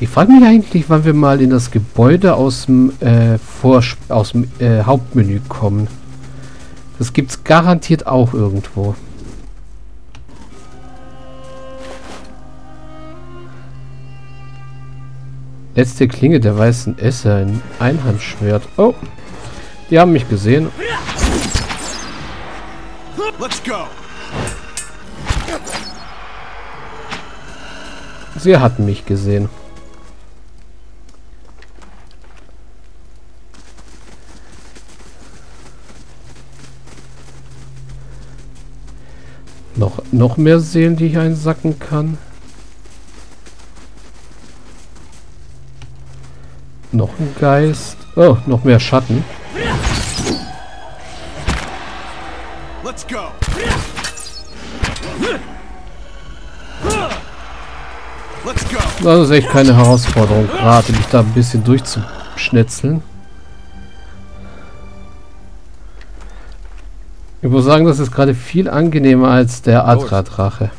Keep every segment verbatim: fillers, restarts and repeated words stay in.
Ich frage mich eigentlich, wann wir mal in das Gebäude aus dem äh, aus dem äh, Hauptmenü kommen. Das gibt's garantiert auch irgendwo. Letzte Klinge der weißen Esser, ein Einhandschwert. Oh, die haben mich gesehen. Let's go. Sie hatten mich gesehen. Noch, noch mehr Seelen, die ich einsacken kann. Noch ein Geist. Oh, noch mehr Schatten. Let's go. Das ist echt keine Herausforderung, gerade mich da ein bisschen durchzuschnetzeln. Ich muss sagen, das ist gerade viel angenehmer als der Adra-Drache.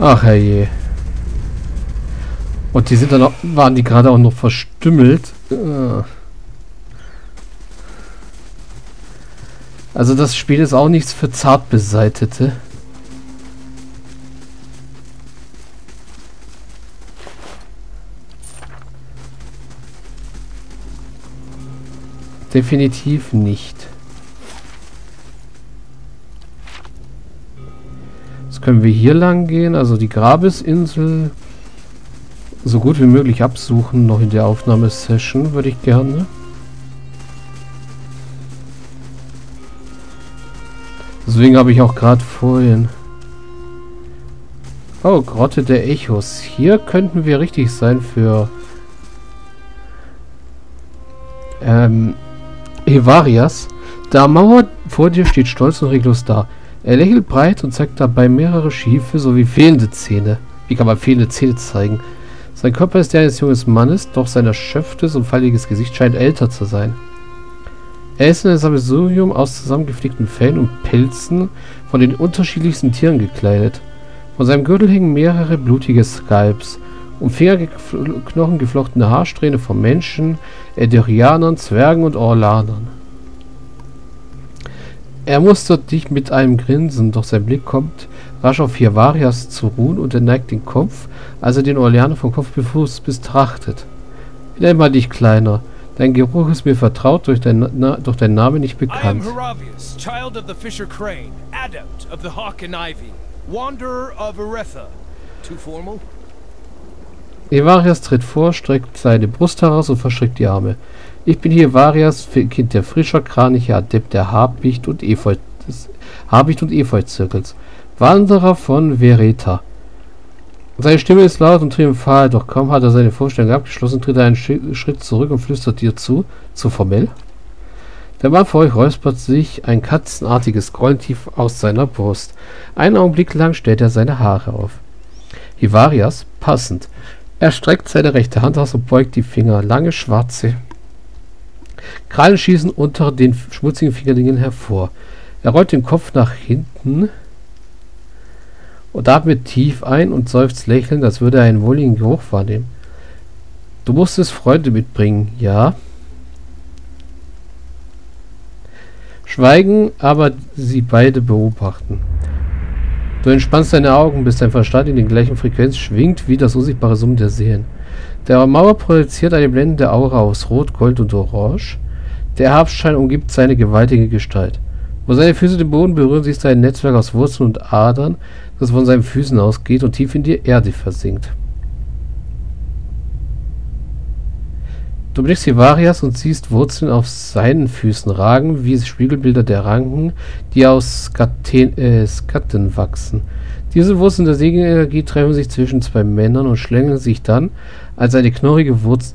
Ach herrje. Und die sind dann auch, waren die gerade auch noch verstümmelt. Also das Spiel ist auch nichts für Zartbeseitete. Definitiv nicht. Jetzt können wir hier lang gehen, also die Grabesinsel so gut wie möglich absuchen, noch in der Aufnahmesession würde ich gerne. Deswegen habe ich auch gerade vorhin... Oh, Grotte der Echos. Hier könnten wir richtig sein für... Ähm... Hivarias, da Mauer vor dir steht stolz und reglos da. Er lächelt breit und zeigt dabei mehrere schiefe sowie fehlende Zähne. Wie kann man fehlende Zähne zeigen? Sein Körper ist der eines jungen Mannes, doch sein erschöpftes und falliges Gesicht scheint älter zu sein. Er ist in ein Sammelsurium aus zusammengeflickten Fellen und Pelzen von den unterschiedlichsten Tieren gekleidet. Von seinem Gürtel hängen mehrere blutige Skalps. Um Fingerknochen geflochtene Haarsträhne von Menschen, Ederianern, Zwergen und Orlanern. Er mustert dich mit einem Grinsen, doch sein Blick kommt rasch auf Hivarias zu ruhen und er neigt den Kopf, als er den Orlaner vom Kopf bis Fuß betrachtet. Nenn mal dich, Kleiner. Dein Geruch ist mir vertraut, durch dein, Na durch dein Name nicht bekannt. Ich bin Hiravias, Child of the Fischer-Crane, Adept of the Hawke and Ivie, Wanderer of Aretha. Too formal? Hivarias tritt vor, streckt seine Brust heraus und verschrickt die Arme. Ich bin Hivarias, Kind der Fischer-Kraniche, Adept der Habicht und Efeu-Zirkels, Wanderer von Vereta. Seine Stimme ist laut und triumphal, doch kaum hat er seine Vorstellung abgeschlossen, tritt er einen Schritt zurück und flüstert dir zu, zu formell. Der Mann vor euch räuspert sich ein katzenartiges Grollen tief aus seiner Brust. Einen Augenblick lang stellt er seine Haare auf. Hivarias, passend. Er streckt seine rechte Hand aus und beugt die Finger. Lange schwarze Krallen schießen unter den schmutzigen Fingerdingen hervor. Er rollt den Kopf nach hinten und atmet tief ein und seufzt lächelnd, als würde er einen wohligen Geruch wahrnehmen. Du musstest Freunde mitbringen, ja? Schweigen, aber sie beide beobachten. Du entspannst deine Augen, bis dein Verstand in den gleichen Frequenz schwingt wie das unsichtbare Summen der Seelen. Der Mauer projiziert eine blendende Aura aus Rot, Gold und Orange. Der Herbstschein umgibt seine gewaltige Gestalt. Wo seine Füße den Boden berühren, siehst du ein Netzwerk aus Wurzeln und Adern, das von seinen Füßen ausgeht und tief in die Erde versinkt. Du blickst Hivarias und siehst Wurzeln auf seinen Füßen ragen, wie Spiegelbilder der Ranken, die aus Skatten, äh, Skatten wachsen. Diese Wurzeln der Seelenenergie treffen sich zwischen zwei Männern und schlängeln sich dann als eine knorrige Wurzel,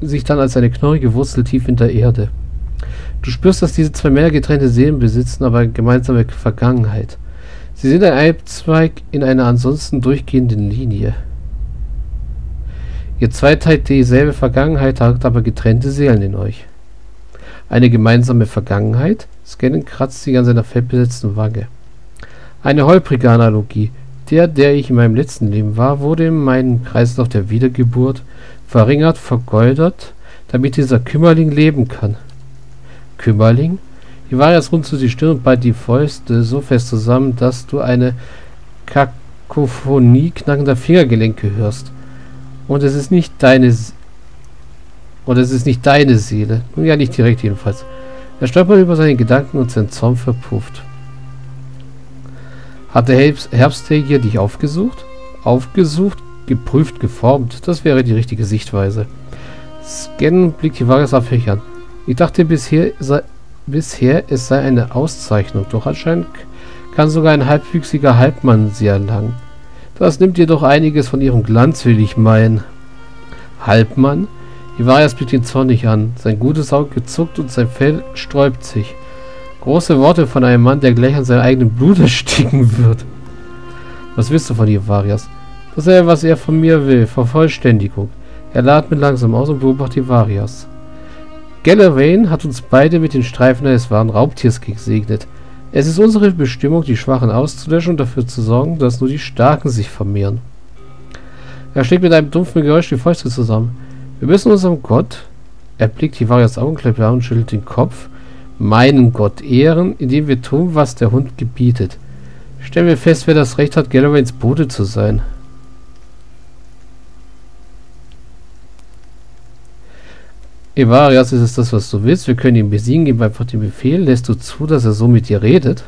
sich dann als eine knorrige Wurzel tief in der Erde. Du spürst, dass diese zwei Männer getrennte Seelen besitzen, aber gemeinsame Vergangenheit. Sie sind ein Eibzweig in einer ansonsten durchgehenden Linie. Ihr zwei teilt dieselbe Vergangenheit, habt aber getrennte Seelen in euch. Eine gemeinsame Vergangenheit? Scanlan kratzt sich an seiner fettbesetzten Wange. Eine holprige Analogie, Der, der ich in meinem letzten Leben war, wurde in meinem Kreislauf der Wiedergeburt verringert, vergeudert, damit dieser Kümmerling leben kann. Kümmerling? Hivarias runzelte die Stirn und ballte die Fäuste so fest zusammen, dass du eine Kakophonie knackender Fingergelenke hörst. Und es ist nicht deine Se Und es ist nicht deine Seele. Nun ja, nicht direkt jedenfalls. Er stolperte über seine Gedanken und sein Zorn verpufft. Hat der Herbst Herbsthägier dich aufgesucht? Aufgesucht, geprüft, geformt. Das wäre die richtige Sichtweise. Scannen blickt Hivarias abhängig an. Ich dachte bisher, sei, bisher, es sei eine Auszeichnung, doch anscheinend kann sogar ein halbwüchsiger Halbmann sie erlangen. Das nimmt jedoch einiges von ihrem Glanz, will ich meinen. Halbmann? Hivarias blickt ihn zornig an. Sein gutes Auge zuckt und sein Fell sträubt sich. Große Worte von einem Mann, der gleich an seinem eigenen Blut ersticken wird. Was willst du von Hivarias? Das ist, was er von mir will. Vervollständigung. Er atmet langsam aus und beobachtet Hivarias. Gellerain hat uns beide mit den Streifen eines wahren Raubtiers gesegnet. Es ist unsere Bestimmung, die Schwachen auszulöschen und dafür zu sorgen, dass nur die Starken sich vermehren. Er schlägt mit einem dumpfen Geräusch die Fäuste zusammen. Wir müssen unserem Gott, er blickt Hivarias Augenklappe an und schüttelt den Kopf, meinen Gott ehren, indem wir tun, was der Hund gebietet. Stellen wir fest, wer das Recht hat, Galloways Bote zu sein. Hivarias, ist es das, was du willst? Wir können ihn besiegen, gib einfach den Befehl. Lässt du zu, dass er so mit dir redet?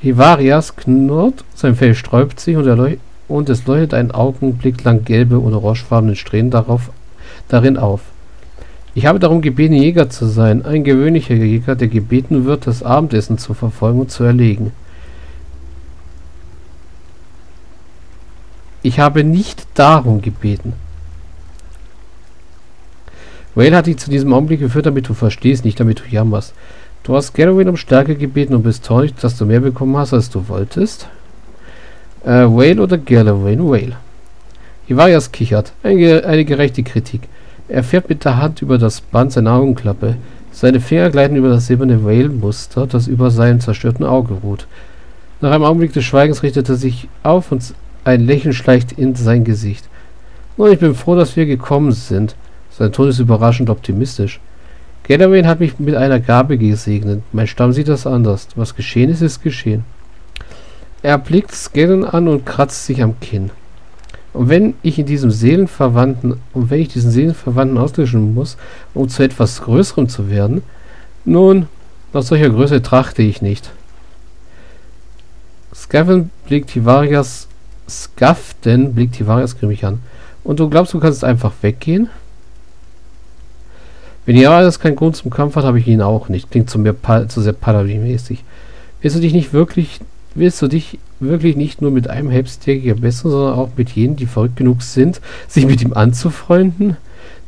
Hivarias knurrt, sein Fell sträubt sich und, er und es leuchtet einen Augenblick lang gelbe und orangefarbene Strähnen darauf darin auf. Ich habe darum gebeten, Jäger zu sein, ein gewöhnlicher Jäger, der gebeten wird, das Abendessen zu verfolgen und zu erlegen. Ich habe nicht darum gebeten. Whale hat dich zu diesem Augenblick geführt, damit du verstehst, nicht damit du jammerst. Du hast Galloway um Stärke gebeten und bist traurig, dass du mehr bekommen hast, als du wolltest. Äh, Whale oder Galloway? Whale. Hivarias kichert. Eine, eine gerechte Kritik. Er fährt mit der Hand über das Band seiner Augenklappe. Seine Finger gleiten über das silberne Whale-Muster, das über seinem zerstörten Auge ruht. Nach einem Augenblick des Schweigens richtet er sich auf und ein Lächeln schleicht in sein Gesicht. Nun, ich bin froh, dass wir gekommen sind. Sein Ton ist überraschend optimistisch. Gellerain hat mich mit einer Gabe gesegnet. Mein Stamm sieht das anders. Was geschehen ist, ist geschehen. Er blickt Scanlan an und kratzt sich am Kinn. Und wenn ich in diesem Seelenverwandten, und wenn ich diesen Seelenverwandten auslöschen muss, um zu etwas Größerem zu werden, nun, nach solcher Größe trachte ich nicht. Skefton blickt Hivarias, Skaften blickt Hivarias grimmig an. Und du glaubst, du kannst einfach weggehen? Wenn ja, das kein Grund zum Kampf hat, habe ich ihn auch nicht. Klingt zu, mir pa zu sehr paladinmäßig. Willst du dich nicht wirklich, willst du dich wirklich nicht nur mit einem Herbsttägier bessern, sondern auch mit jenen, die verrückt genug sind, sich mit ihm anzufreunden?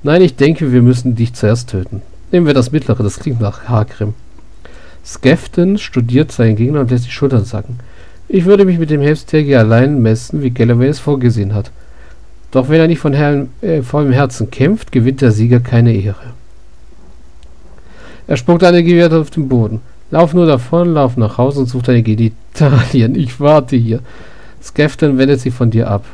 Nein, ich denke, wir müssen dich zuerst töten. Nehmen wir das Mittlere, das klingt nach Haarcreme. Skefton studiert seinen Gegner und lässt die Schultern sacken. Ich würde mich mit dem Herbsttägier allein messen, wie Galloway es vorgesehen hat. Doch wenn er nicht von Herrn, äh, vollem Herzen kämpft, gewinnt der Sieger keine Ehre. Er spuckt eine Gewehr auf den Boden. Lauf nur davon, lauf nach Hause und such deine Genitalien. Ich warte hier. Skefton wendet sich von dir ab.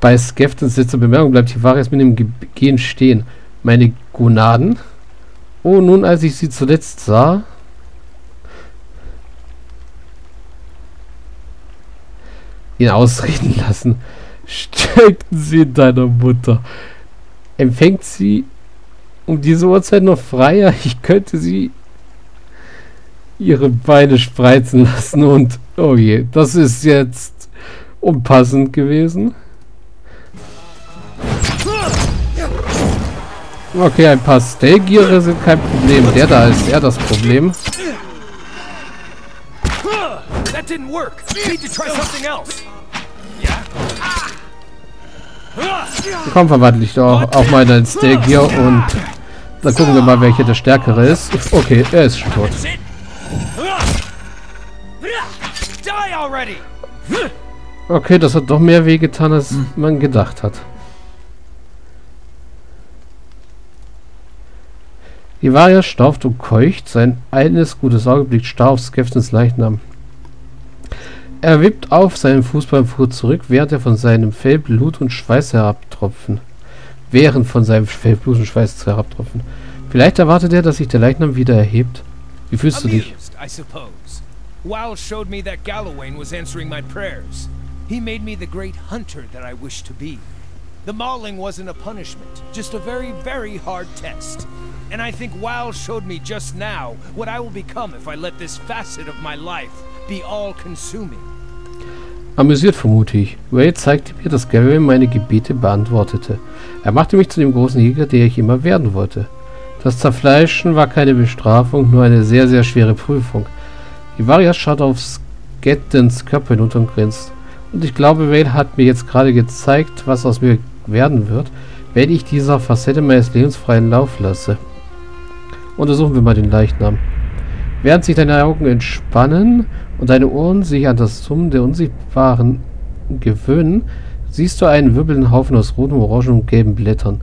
Bei Skeftons letzter Bemerkung bleibt Hivarias mit dem Gehen stehen. Meine Gonaden? Oh, nun, als ich sie zuletzt sah... ihn ausreden lassen... steckten sie in deiner Mutter. Empfängt sie um diese Uhrzeit noch freier? Ich könnte sie ihre Beine spreizen lassen und... oh je, das ist jetzt unpassend gewesen. Okay, ein paar Stelgiere sind kein Problem. Der da ist eher das Problem. That didn't work. We need to try something else. Komm, verwandle ich doch auch mal deinen Steak hier und dann gucken wir mal, welcher der Stärkere ist. Okay, er ist schon tot. Okay, das hat doch mehr weh getan, als man gedacht hat. Hivarias stauft und keucht. Sein eines gutes Auge blickt starr auf Skeftons Leichnam. Er wippt auf seinen Fuß beim Fuhr zurück, während er von seinem Fell Blut und Schweiß herabtropfen. Während von seinem Fell Blut und Schweiß herabtropfen. Vielleicht erwartet er, dass sich der Leichnam wieder erhebt. Wie fühlst du dich? I suppose. Wael showed me that Galloway was answering my prayers. He made me the great hunter that I wish to be. The mauling wasn't a punishment, just a very, very hard test. And I think Wael showed me just now what I will become if I let this facet of my life be all-consuming. Amüsiert vermute ich. Wael zeigte mir, dass Galloway meine Gebete beantwortete. Er machte mich zu dem großen Jäger, der ich immer werden wollte. Das Zerfleischen war keine Bestrafung, nur eine sehr, sehr schwere Prüfung. Hivarias schaut auf Skattens Körper hinunter und grinst. Und ich glaube, Wael hat mir jetzt gerade gezeigt, was aus mir werden wird, wenn ich dieser Facette meines Lebens freien Lauf lasse. Untersuchen wir mal den Leichnam. Während sich deine Augen entspannen und deine Ohren sich an das Summen der Unsichtbaren gewöhnen, siehst du einen wirbelnden Haufen aus roten, orangen und gelben Blättern.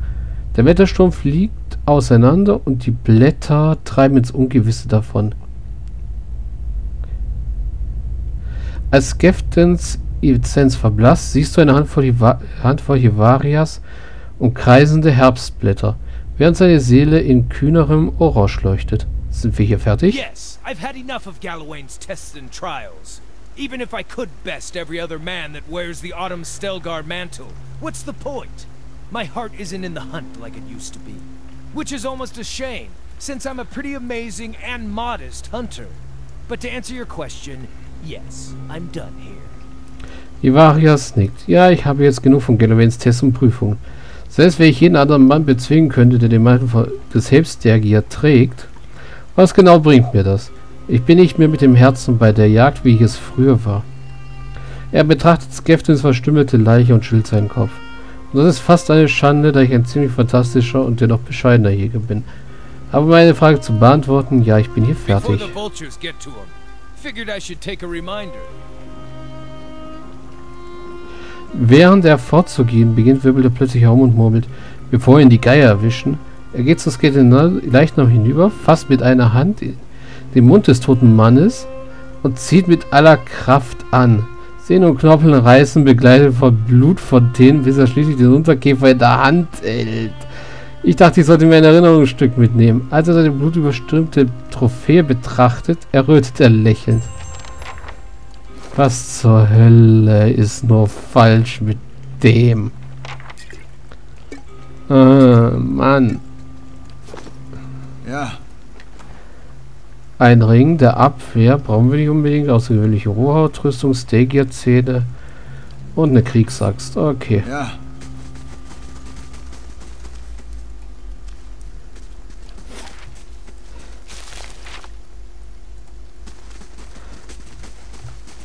Der Wettersturm fliegt auseinander und die Blätter treiben ins Ungewisse davon. Als Skeftons Essenz verblasst, siehst du eine Handvoll, Handvoll Hivarias und kreisende Herbstblätter, während seine Seele in kühnerem Orange leuchtet. Sind wir hier fertig? Yes, I've had enough of Galloway's tests and trials. Even if I could best every other man that wears the autumn Stelgar mantle, what's the point? My heart isn't in the hunt like it used to be, which is almost a shame, since I'm a pretty amazing and modest hunter. But to answer your question, yes, I'm done here. Hivarias nickt. Ja, ich habe jetzt genug von Galloways Tests und Prüfungen. Selbst wenn ich jeden anderen Mann bezwingen könnte, der den Mantel des Selbsthergier trägt, was genau bringt mir das? Ich bin nicht mehr mit dem Herzen bei der Jagd, wie ich es früher war. Er betrachtet Skeftons verstümmelte Leiche und schüttelt seinen Kopf. Und das ist fast eine Schande, da ich ein ziemlich fantastischer und dennoch bescheidener Jäger bin. Aber meine Frage zu beantworten, ja, ich bin hier fertig. Während er fortzugehen beginnt, wirbelt er plötzlich herum und murmelt, bevor ihn die Geier erwischen. Er geht zur Skatten Leichnam hinüber, fasst mit einer Hand den Mund des toten Mannes und zieht mit aller Kraft an. Sehnen und Knorpeln reißen, begleitet von Blutfontänen, bis er schließlich den Unterkäfer in der Hand hält. Ich dachte, ich sollte mir ein Erinnerungsstück mitnehmen. Als er seine blutüberströmte Trophäe betrachtet, errötet er lächelnd. Was zur Hölle ist nur falsch mit dem? Äh, Mann. Ja. Ein Ring der Abwehr brauchen wir nicht unbedingt. Außergewöhnliche Rohhautrüstung, Stegierzähne und eine Kriegsaxt. Okay. Ja.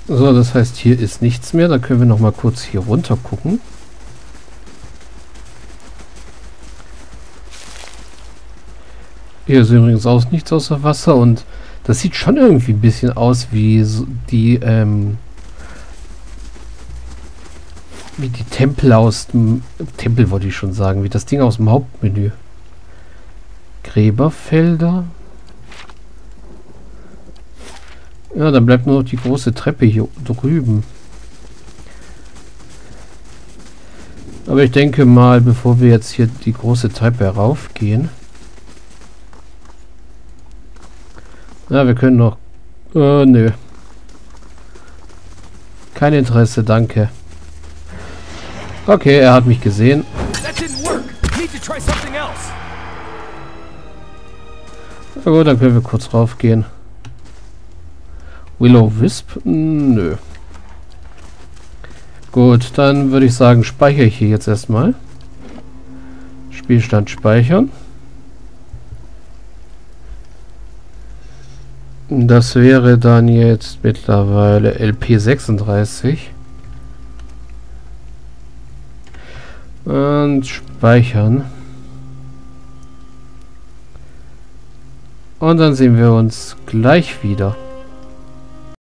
So, das heißt, hier ist nichts mehr. Da können wir noch mal kurz hier runter gucken. Hier ist übrigens auch nichts außer Wasser und das sieht schon irgendwie ein bisschen aus wie die ähm, wie die Tempel aus dem Tempel, wollte ich schon sagen, wie das Ding aus dem Hauptmenü. Gräberfelder. Ja, dann bleibt nur noch die große Treppe hier drüben. Aber ich denke mal, bevor wir jetzt hier die große Treppe raufgehen. Na, wir können noch... Äh, nö. Kein Interesse, danke. Okay, er hat mich gesehen. Na gut, dann können wir kurz raufgehen. Willow Wisp? Nö. Gut, dann würde ich sagen, speichere ich hier jetzt erstmal. Spielstand speichern. Das wäre dann jetzt mittlerweile L P sechsunddreißig. Und speichern. Und dann sehen wir uns gleich wieder.